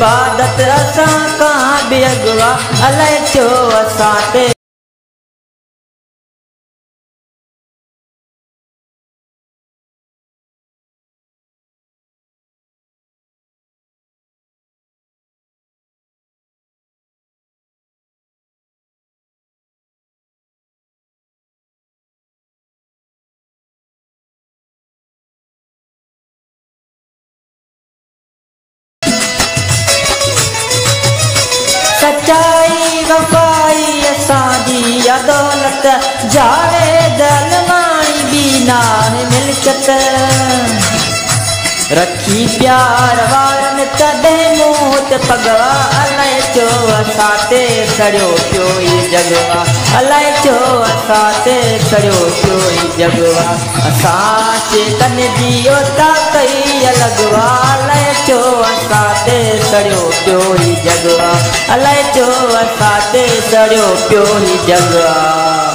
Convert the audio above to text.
इबादत असां कां बि अगवा अलाए थियो असां ते। सच्चाई वफाई असांजी अदौलत जावे दल माणी बि ना मिलकत रखी प्यार वारनि तॾहिं मूं ते पगवा अलाए छो असां ते सड़ियो पियो ई जगवा अलाए छो असां ते सड़ियो पियो ई जगवा असां चेतन जी उता कई अलॻवा अलाए छो असां ते सड़ियो पियो ई जगवा अलाए छो असां ते सड़ियो पियो ई जगवा।